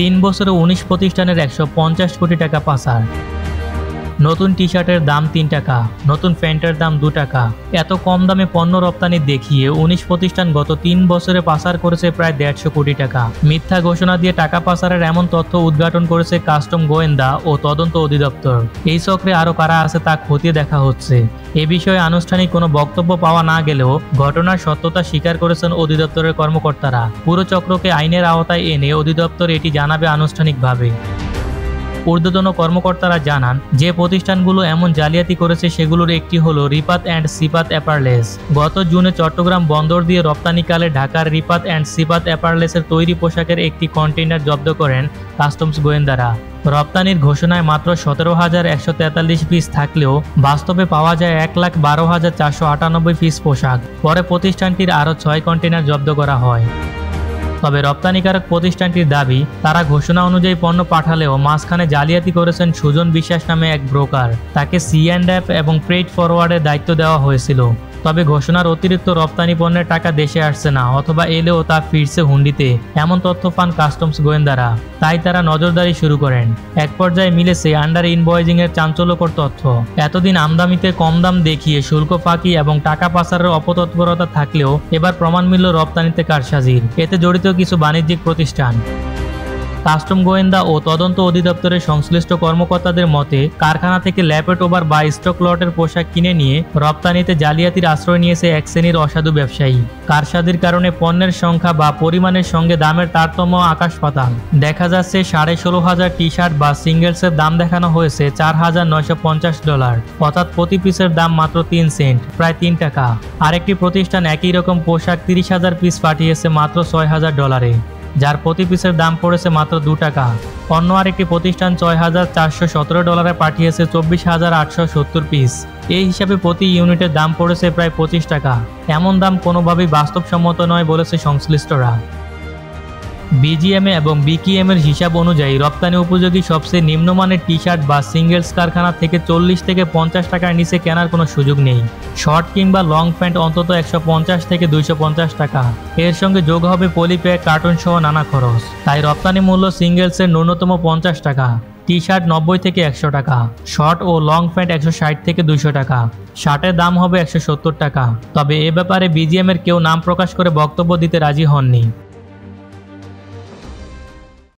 तीन बছরে 19 প্রতিষ্ঠানের 150 কোটি টাকা পাচার। নতুন টি-শার্টের দাম ৩ টাকা, নতুন প্যান্টের দাম ২ টাকা। এত কম দামে পণ্য রপ্তানি দেখিয়ে ১৯ প্রতিষ্ঠান গত ৩ বছরে পাচার করেছে প্রায় ১৫০ কোটি টাকা। মিথ্যা ঘোষণা দিয়ে টাকা পাচারের এমন তথ্য উদ্ঘাটন করেছে কাস্টম গোয়েন্দা ও তদন্ত অধিদপ্তর। এই চক্রে আরও কারা আছে তা খতিয়ে দেখা হচ্ছে। এ বিষয়ে আনুষ্ঠানিক কোনো বক্তব্য পাওয়া না গেলেও ঘটনার সত্যতা স্বীকার করেছেন অধিদপ্তরের কর্মকর্তারা। পুরো চক্রকে আইনের আওতায় এনে অধিদপ্তর এটি জানাবে আনুষ্ঠানিকভাবে। ঊর্ধ্বতন কর্মকর্তারা জানান, যে প্রতিষ্ঠানগুলো এমন জালিয়াতি করেছে সেগুলোর একটি হলো রিপাত অ্যান্ড সিপাত অ্যাপারলেস। গত জুনে চট্টগ্রাম বন্দর দিয়ে রপ্তানিকালে ঢাকার রিপাত অ্যান্ড সিপাত অ্যাপারলেসের তৈরি পোশাকের একটি কন্টেইনার জব্দ করেন কাস্টমস গোয়েন্দারা। রপ্তানির ঘোষণায় মাত্র ১৭,১৪৩ পিস থাকলেও বাস্তবে পাওয়া যায় ১,১২,৪৯৮ পিস পোশাক। পরে প্রতিষ্ঠানটির আরও ৬ কন্টেইনার জব্দ করা হয়। তবে রপ্তানিকারক প্রতিষ্ঠানটির দাবি, তারা ঘোষণা অনুযায়ী পণ্য পাঠালেও মাঝখানে জালিয়াতি করেছেন সুজন বিশ্বাস নামে এক ব্রোকার। তাকে সি&এফ এবং ফ্রেট ফরওয়ার্ডের দায়িত্ব দেওয়া হয়েছিল। তবে ঘোষণার অতিরিক্ত রপ্তানি পণ্যের টাকা দেশে আসছে না, অথবা এলেও তা ফিরছে হুন্ডিতে, এমন তথ্য পান কাস্টমস গোয়েন্দারা। তাই তারা নজরদারি শুরু করেন। এক পর্যায়ে মিলেছে আন্ডার ইনভয়েজিংয়ের চাঞ্চল্যকর তথ্য। এতদিন আমদানিতে কম দাম দেখিয়ে শুল্ক ফাঁকি এবং টাকা পাচারের অপতৎপরতা থাকলেও এবার প্রমাণ মিলল রপ্তানিতে কারসাজির। এতে জড়িত কিছু বাণিজ্যিক প্রতিষ্ঠান। কাস্টম গোয়েন্দা ও তদন্ত অধিদপ্তরের সংশ্লিষ্ট কর্মকর্তাদের মতে, কারখানা থেকে ল্যাপেট ওভার বা স্টক লটের পোশাক কিনে নিয়ে রপ্তানিতে জালিয়াতির আশ্রয় নিয়েছে এক শ্রেণীর অসাধু ব্যবসায়ী। কারসাজির কারণে পণ্যের সংখ্যা বা পরিমাণের সঙ্গে দামের তারতম্য আকাশ পাতাল। দেখা যাচ্ছে ১৬,৫০০ টি-শার্ট বা সিঙ্গেলসের দাম দেখানো হয়েছে $৪,৯৫০, অর্থাৎ প্রতি পিসের দাম মাত্র ৩ সেন্ট, প্রায় ৩ টাকা। আরেকটি প্রতিষ্ঠান একই রকম পোশাক ৩০,০০০ পিস পাঠিয়েছে মাত্র $৬,০০০, যার প্রতি পিসের দাম পড়েছে মাত্র ২ টাকা। অন্য আরেকটি প্রতিষ্ঠান $৬,৪১৭ পাঠিয়েছে ২৪,৮৭০ পিস। এই হিসাবে প্রতি ইউনিটের দাম পড়েছে প্রায় ২৫ টাকা। এমন দাম কোনোভাবেই বাস্তবসম্মত নয় বলেছে সংশ্লিষ্টরা। BGMA এবং BKM এর হিসাব অনুযায়ী রপ্তানি উপযোগী সবচেয়ে নিম্নমানের টি-শার্ট বা সিঙ্গেলস কারখানা থেকে ৪০ থেকে ৫০ টাকার নিচে কেনার কোনো সুযোগ নেই। শর্ট কিংবা লং প্যান্ট অন্তত ১৫০ থেকে ২৫০ টাকা, এর সঙ্গে যোগ হবে পলিপ্যাক, কার্টন সহ নানা খরচ। তাই রপ্তানি মূল্য সিঙ্গেলসের ন্যূনতম ৫০ টাকা, টি-শার্ট ৯০ থেকে ১০০ টাকা, শর্ট ও লং প্যান্ট ১৬০ থেকে ২০০ টাকা, শার্টের দাম হবে ১৭০ টাকা। তবে এ ব্যাপারে BGM এর কেউ নাম প্রকাশ করে বক্তব্য দিতে রাজি হননি।